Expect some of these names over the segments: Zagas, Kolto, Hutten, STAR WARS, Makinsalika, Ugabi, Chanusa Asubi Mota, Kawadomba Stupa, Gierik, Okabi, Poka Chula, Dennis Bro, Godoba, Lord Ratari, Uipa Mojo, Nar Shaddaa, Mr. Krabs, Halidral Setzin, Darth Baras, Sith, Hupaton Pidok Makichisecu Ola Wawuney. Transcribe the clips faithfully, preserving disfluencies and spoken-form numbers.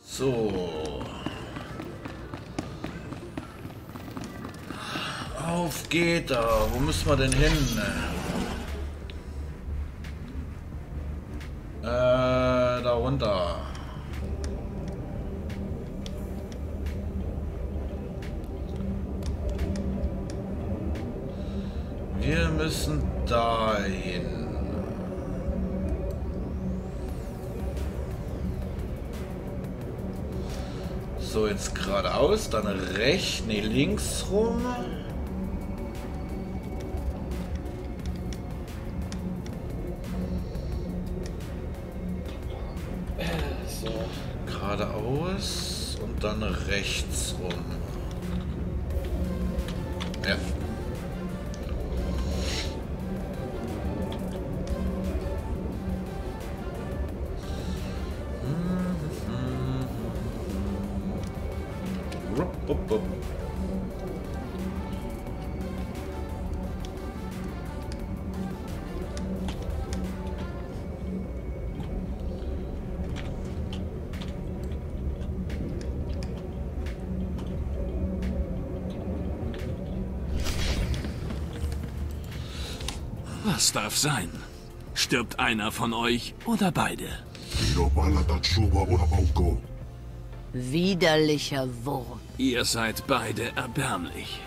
So. Auf geht er. Wo müssen wir denn hin? Äh, da runter. Wir müssen dahin. So, jetzt geradeaus, dann rechts, nee, links rum. So, geradeaus und dann rechts rum. Ja. Was darf sein? Stirbt einer von euch oder beide? Widerlicher Wurm. Ihr seid beide erbärmlich.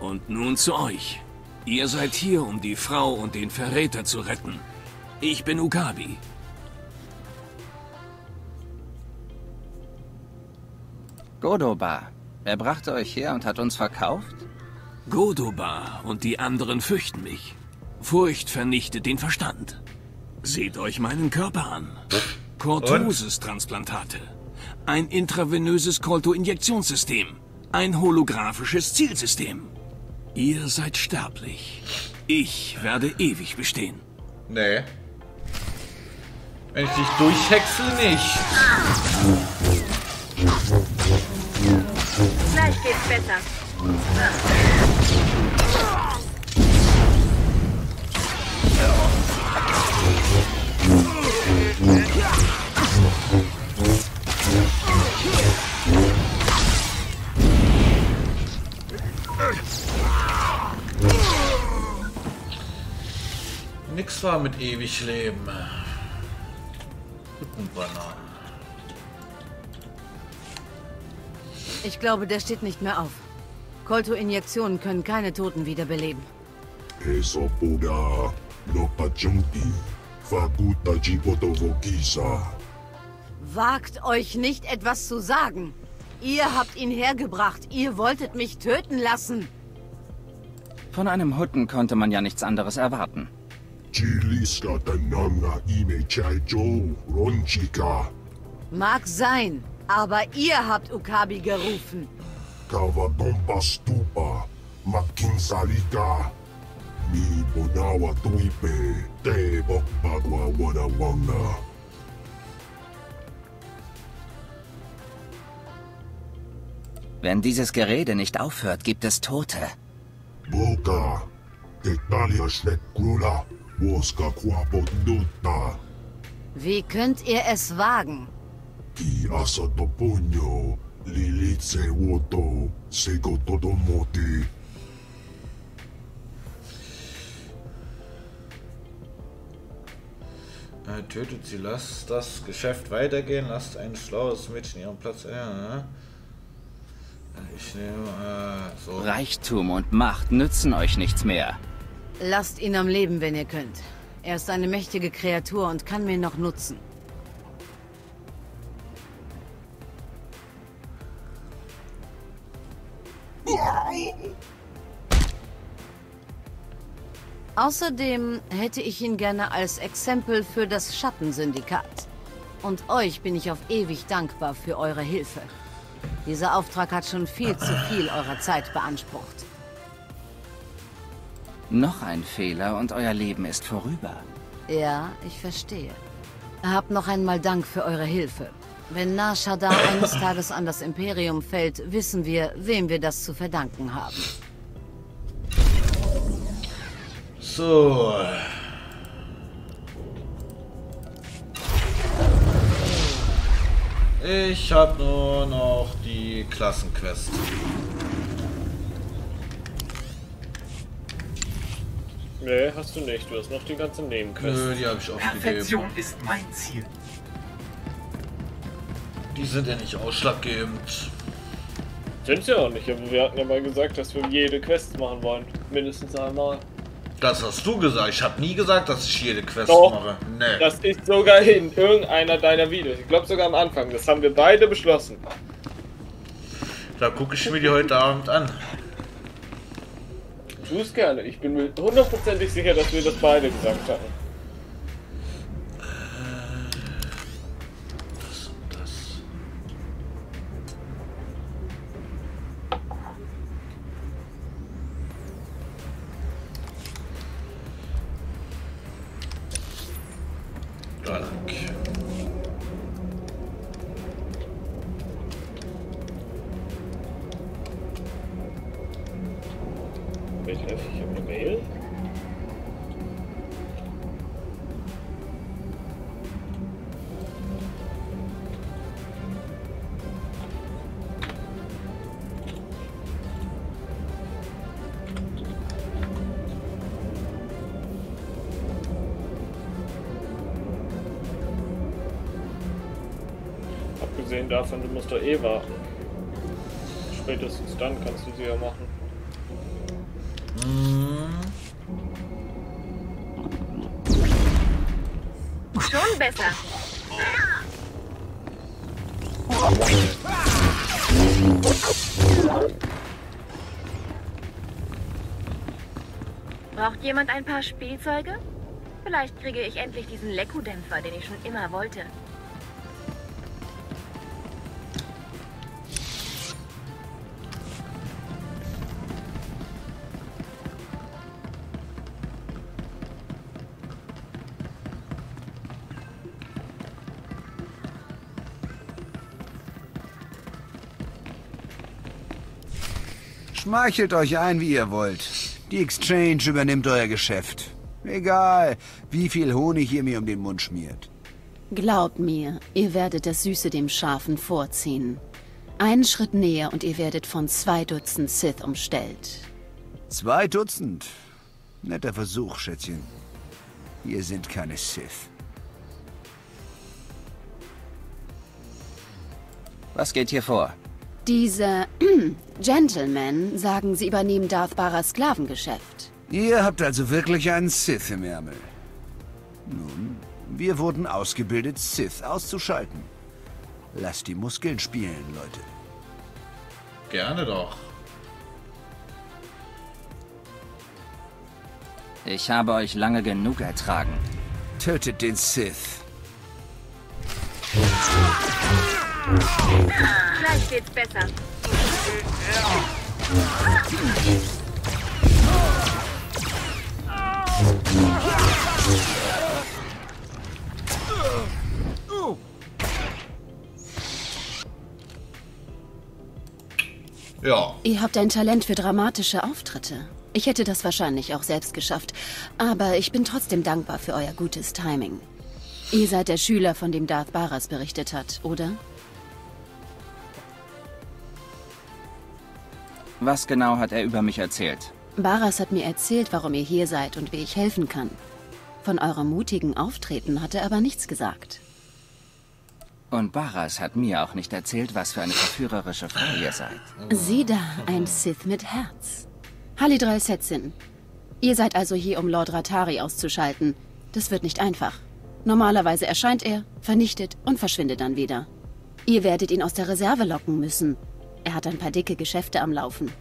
Und nun zu euch. Ihr seid hier, um die Frau und den Verräter zu retten. Ich bin Ugabi. Godoba. Er brachte euch her und hat uns verkauft? Godoba und die anderen fürchten mich. Furcht vernichtet den Verstand. Seht euch meinen Körper an. Kortuses-Transplantate. Ein intravenöses Kolto-Injektionssystem. Ein holographisches Zielsystem. Ihr seid sterblich. Ich werde ewig bestehen. Nee. Wenn ich dich durchhexe, nicht. Gleich geht's besser. Ja. Nix war mit ewig leben. Ich glaube, der steht nicht mehr auf. Kolto-Injektionen können keine Toten wiederbeleben. Wagt euch nicht, etwas zu sagen. Ihr habt ihn hergebracht. Ihr wolltet mich töten lassen. Von einem Hutten konnte man ja nichts anderes erwarten. Mag sein, aber ihr habt Okabi gerufen. Kawadomba Stupa, Makinsalika, Mi Bonawa Tuipe, Te Bok Bagwa Wada Wanga. Wenn dieses Gerede nicht aufhört, gibt es Tote. Boka, Italia Schneckula, Woska Quabodota. Wie könnt ihr es wagen? Ki Asatopunyo, Lilize Woto, Segotodomoti. Tötet sie, lasst das Geschäft weitergehen, lasst ein schlaues Mädchen ihren Platz. Ja. Ich nehme, äh, so. Reichtum und Macht nützen euch nichts mehr. Lasst ihn am Leben, wenn ihr könnt. Er ist eine mächtige Kreatur und kann mir noch nutzen. Außerdem hätte ich ihn gerne als Exempel für das Schattensyndikat. Und euch bin ich auf ewig dankbar für eure Hilfe. Dieser Auftrag hat schon viel zu viel eurer Zeit beansprucht. Noch ein Fehler und euer Leben ist vorüber. Ja, ich verstehe. Habt noch einmal Dank für eure Hilfe. Wenn Nar Shaddaa eines Tages an das Imperium fällt, wissen wir, wem wir das zu verdanken haben. So. Ich habe nur noch die Klassenquest. Nee, hast du nicht. Du hast noch die ganze Nebenquest. Nö, die habe ich aufgegeben. Perfektion ist mein Ziel. Die sind ja nicht ausschlaggebend. Sind sie auch nicht, aber wir hatten ja mal gesagt, dass wir jede Quest machen wollen. Mindestens einmal. Das hast du gesagt. Ich habe nie gesagt, dass ich jede Quest Doch, mache. Nee. Das ist sogar in irgendeiner deiner Videos. Ich glaube sogar am Anfang. Das haben wir beide beschlossen. Da gucke ich mir die heute Abend an. Tu es gerne. Ich bin mir hundertprozentig sicher, dass wir das beide gesagt haben. Abgesehen davon, du musst doch eh warten. Spätestens dann kannst du sie ja machen. Schon besser. Braucht jemand ein paar Spielzeuge? Vielleicht kriege ich endlich diesen Leku-Dämpfer, den ich schon immer wollte. Schmeichelt euch ein, wie ihr wollt. Die Exchange übernimmt euer Geschäft. Egal, wie viel Honig ihr mir um den Mund schmiert. Glaubt mir, ihr werdet das Süße dem Scharfen vorziehen. Einen Schritt näher und ihr werdet von zwei Dutzend Sith umstellt. Zwei Dutzend? Netter Versuch, Schätzchen. Ihr sind keine Sith. Was geht hier vor? Diese Gentlemen sagen, sie übernehmen Darth Baras Sklavengeschäft. Ihr habt also wirklich einen Sith im Ärmel. Nun, wir wurden ausgebildet, Sith auszuschalten. Lasst die Muskeln spielen, Leute. Gerne doch. Ich habe euch lange genug ertragen. Tötet den Sith. Gleich geht's besser. Ja. Ihr habt ein Talent für dramatische Auftritte. Ich hätte das wahrscheinlich auch selbst geschafft, aber ich bin trotzdem dankbar für euer gutes Timing. Ihr seid der Schüler, von dem Darth Baras berichtet hat, oder? Was genau hat er über mich erzählt? Baras hat mir erzählt, warum ihr hier seid und wie ich helfen kann. Von eurem mutigen Auftreten hat er aber nichts gesagt. Und Baras hat mir auch nicht erzählt, was für eine verführerische Frau ihr seid. Sieh da, ein Sith mit Herz. Halidral Setzin, ihr seid also hier, um Lord Ratari auszuschalten. Das wird nicht einfach. Normalerweise erscheint er, vernichtet und verschwindet dann wieder. Ihr werdet ihn aus der Reserve locken müssen. Er hat ein paar dicke Geschäfte am Laufen.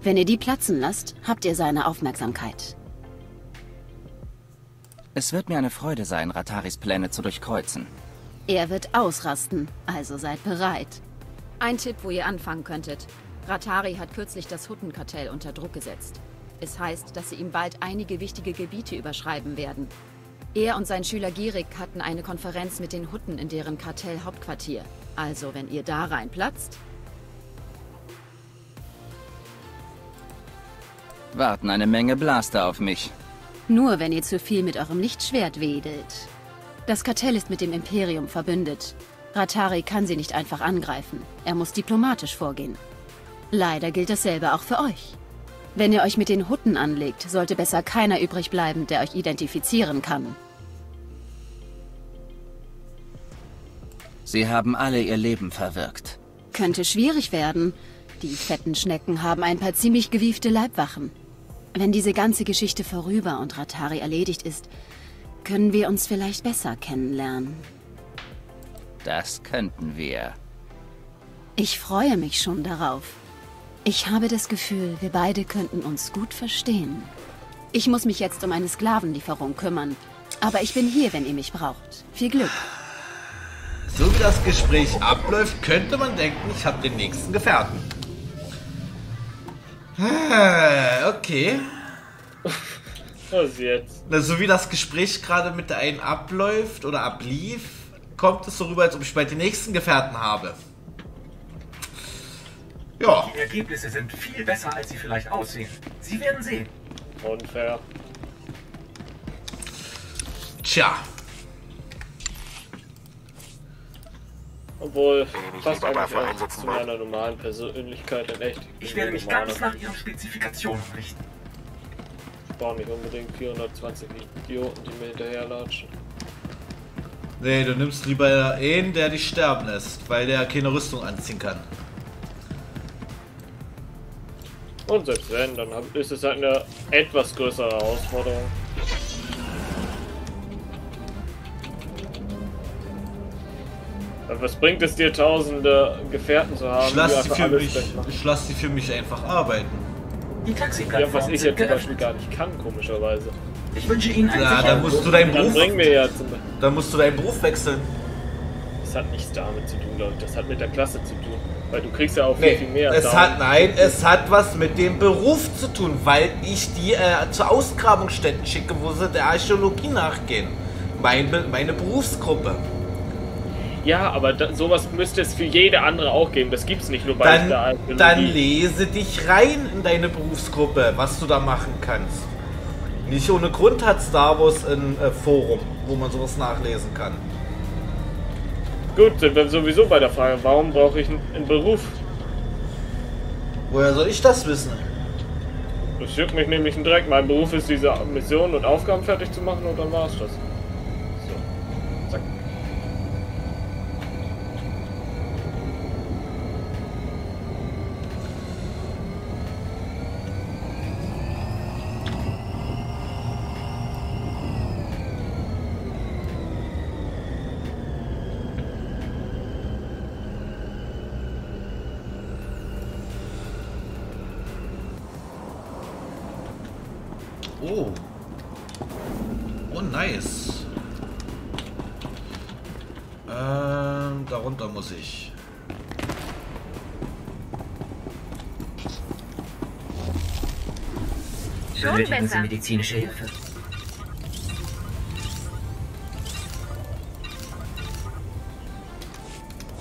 Wenn ihr die platzen lasst, habt ihr seine Aufmerksamkeit. Es wird mir eine Freude sein, Rataris Pläne zu durchkreuzen. Er wird ausrasten, also seid bereit. Ein Tipp, wo ihr anfangen könntet. Ratari hat kürzlich das Huttenkartell unter Druck gesetzt. Es heißt, dass sie ihm bald einige wichtige Gebiete überschreiben werden. Er und sein Schüler Gierik hatten eine Konferenz mit den Hutten in deren Kartellhauptquartier. Also, wenn ihr da reinplatzt... Warten eine Menge Blaster auf mich. Nur wenn ihr zu viel mit eurem Lichtschwert wedelt. Das Kartell ist mit dem Imperium verbündet. Ratari kann sie nicht einfach angreifen. Er muss diplomatisch vorgehen. Leider gilt dasselbe auch für euch. Wenn ihr euch mit den Hutten anlegt, sollte besser keiner übrig bleiben, der euch identifizieren kann. Sie haben alle ihr Leben verwirkt. Könnte schwierig werden. Die fetten Schnecken haben ein paar ziemlich gewiefte Leibwachen. Wenn diese ganze Geschichte vorüber und Ratari erledigt ist, können wir uns vielleicht besser kennenlernen. Das könnten wir. Ich freue mich schon darauf. Ich habe das Gefühl, wir beide könnten uns gut verstehen. Ich muss mich jetzt um eine Sklavenlieferung kümmern, aber ich bin hier, wenn ihr mich braucht. Viel Glück. So wie das Gespräch abläuft, könnte man denken, ich habe den nächsten Gefährten. Okay. Was jetzt? Na, so wie das Gespräch gerade mit der einen abläuft oder ablief, kommt es so rüber, als ob ich bald den nächsten Gefährten habe. Ja. Die Ergebnisse sind viel besser, als sie vielleicht aussehen. Sie werden sehen. Unfair. Tja. Obwohl, fast unfair ist zu meiner normalen Persönlichkeit in echt. Ich werde mich ganz nach ihren Spezifikationen richten. Ich brauche nicht unbedingt vierhundertzwanzig Idioten, die mir hinterherlatschen. Nee, du nimmst lieber einen, der dich sterben lässt, weil der keine Rüstung anziehen kann. Und selbst wenn, dann ist es halt eine etwas größere Herausforderung. Was bringt es dir, tausende Gefährten zu haben? Ich lasse die, für mich, ich lass die für mich einfach arbeiten. Die Taxi-Plattform, ja, was ich jetzt zum Beispiel gar nicht kann, komischerweise. Ich wünsche Ihnen einen ja, da musst du deinen Beruf, bring mir ja zum da musst du deinen Beruf wechseln. Das hat nichts damit zu tun, Leute. Das hat mit der Klasse zu tun. Weil du kriegst ja auch nee, viel, viel mehr. Es hat, nein, es hat was mit dem Beruf zu tun, weil ich die äh, zu Ausgrabungsstätten schicke, wo sie der Archäologie nachgehen. Meine, meine Berufsgruppe. Ja, aber da, sowas müsste es für jede andere auch geben. Das gibt's nicht nur bei dann, der Archäologie. Dann lese dich rein in deine Berufsgruppe, was du da machen kannst. Nicht ohne Grund hat Star Wars ein äh, Forum, wo man sowas nachlesen kann. Gut, sind wir sowieso bei der Frage, warum brauche ich einen Beruf? Woher soll ich das wissen? Das juckt mich nämlich einen Dreck. Mein Beruf ist, diese Missionen und Aufgaben fertig zu machen und dann war es das. So, zack. Oh. Oh, nice. Ähm, darunter muss ich. Benötigen Sie medizinische Hilfe.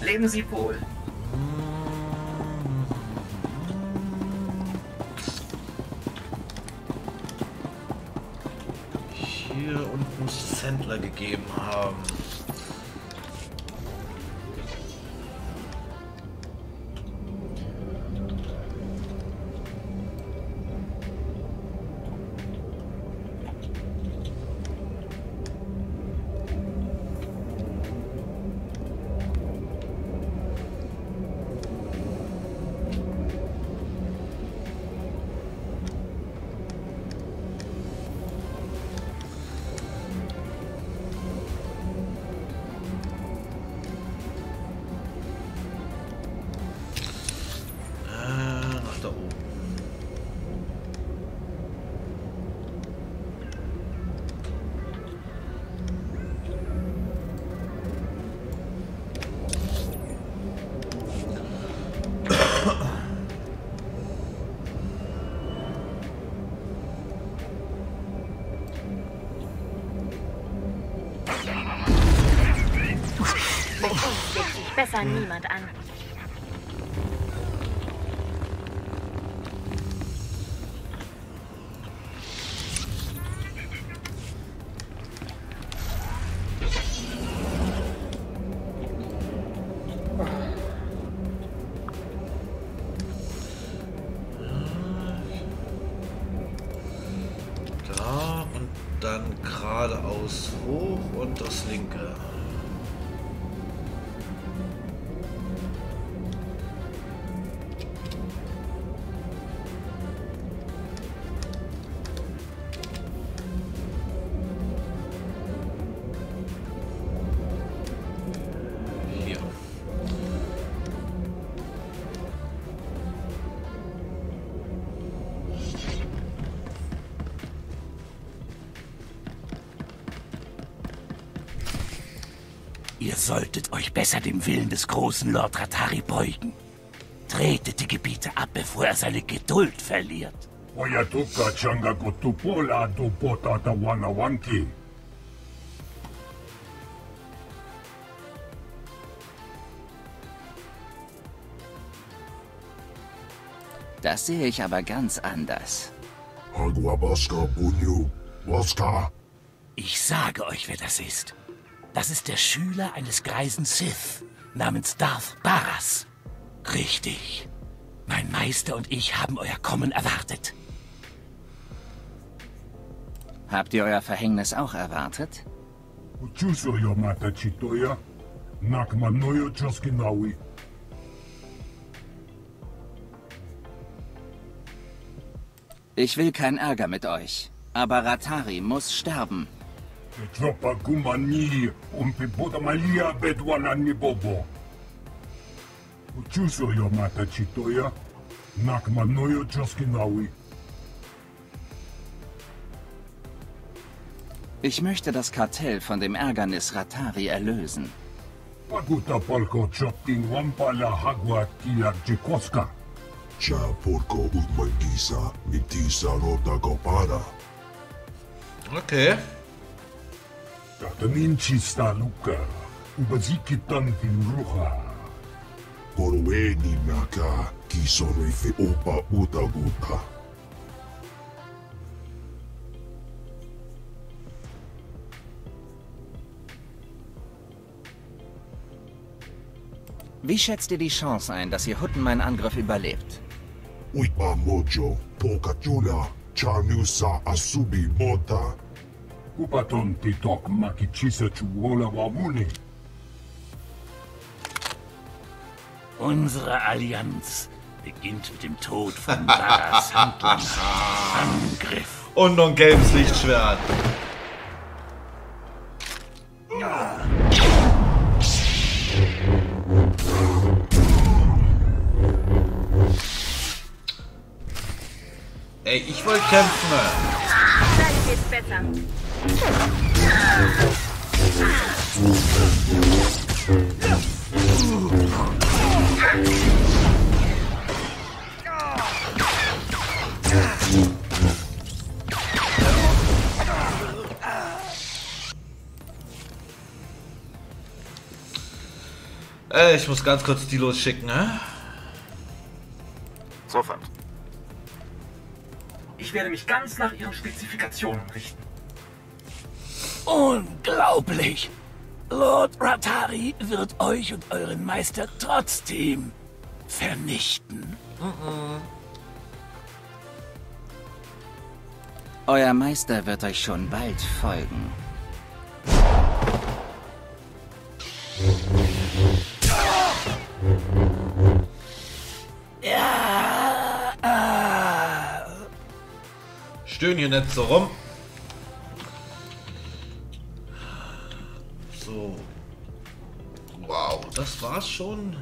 Leben Sie wohl. Händler gegeben haben. sah niemand an. Ihr solltet euch besser dem Willen des großen Lord Ratari beugen. Tretet die Gebiete ab, bevor er seine Geduld verliert. Das sehe ich aber ganz anders. Ich sage euch, wer das ist. Das ist der Schüler eines greisen Sith namens Darth Baras. Richtig. Mein Meister und ich haben euer Kommen erwartet. Habt ihr euer Verhängnis auch erwartet? Ich will keinen Ärger mit euch, aber Ratari muss sterben. Ich möchte das Kartell von dem Ärgernis Ratari erlösen. Okay. Wie schätzt ihr die Chance ein, dass ihr Hutten meinen Angriff überlebt? Uipa Mojo, Poka Chula, Chanusa Asubi Mota. Hupaton Pidok Makichisecu Ola Wawuney. Unsere Allianz beginnt mit dem Tod von Zagas Handlungsangriff. Und noch ein gelbes Lichtschwert. Ey, ich wollte kämpfen. Dann geht's besser. Äh, ich muss ganz kurz die losschicken, ne? Sofort. Ich werde mich ganz nach ihren Spezifikationen richten. Unglaublich! Lord Ratari wird euch und euren Meister trotzdem vernichten. Uh-uh. Euer Meister wird euch schon bald folgen. Ja, ah. Stöhn hier nicht so rum. Wow, das war's schon.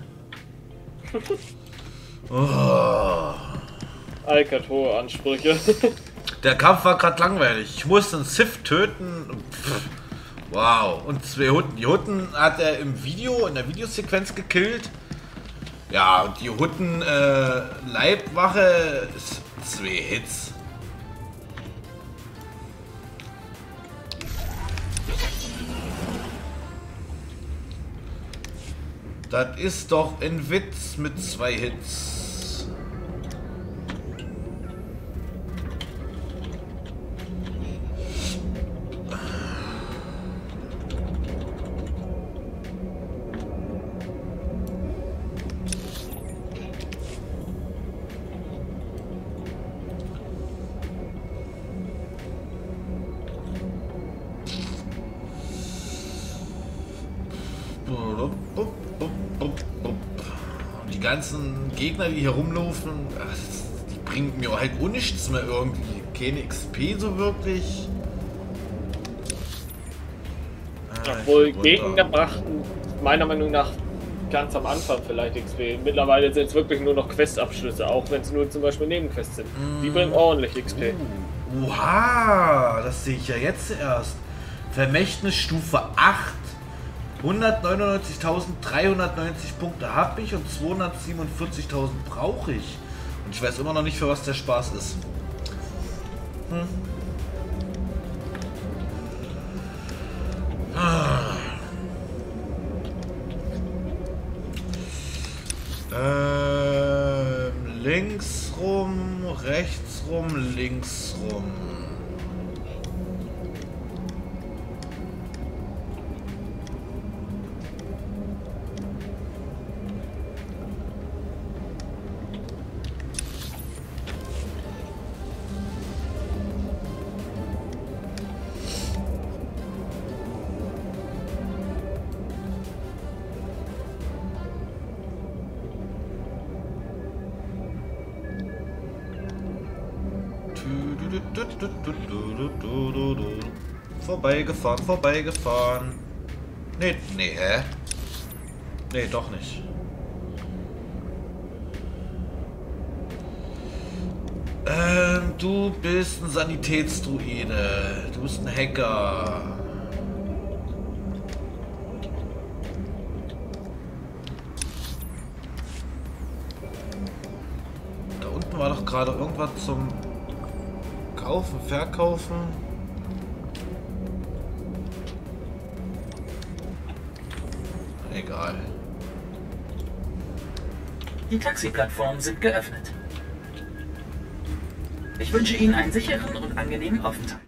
Oh. Alcator-Ansprüche. Der Kampf war gerade langweilig. Ich musste einen Sith töten. Pff. Wow, und zwei Hutten. Die Hutten hat er im Video, in der Videosequenz gekillt. Ja, und die Hutten äh, Leibwache ist zwei Hits. Das ist doch ein Witz mit zwei Hits. Gegner, die hier rumlaufen, die bringt mir halt auch nichts mehr irgendwie. Keine X P so wirklich. Ah, obwohl Gegner brachten meiner Meinung nach ganz am Anfang vielleicht X P. Mittlerweile sind es wirklich nur noch Questabschlüsse, auch wenn es nur zum Beispiel Nebenquests sind. Mm. Die bringen ordentlich X P. Uh. Oha, das sehe ich ja jetzt erst. Vermächtnis Stufe acht. hundertneunundneunzigtausenddreihundertneunzig Punkte habe ich und zweihundertsiebenundvierzigtausend brauche ich. Und ich weiß immer noch nicht, für was der Spaß ist. Hm. Ah. Ähm, links rum, rechts rum, links rum. Vorbeigefahren, vorbeigefahren. Nee, nee, hä? Nee, doch nicht. Ähm, du bist ein Sanitätsdruide. Du bist ein Hacker. Da unten war doch gerade irgendwas zum Kaufen, Verkaufen. Egal. Die Taxiplattformen sind geöffnet. Ich wünsche Ihnen einen sicheren und angenehmen Aufenthalt.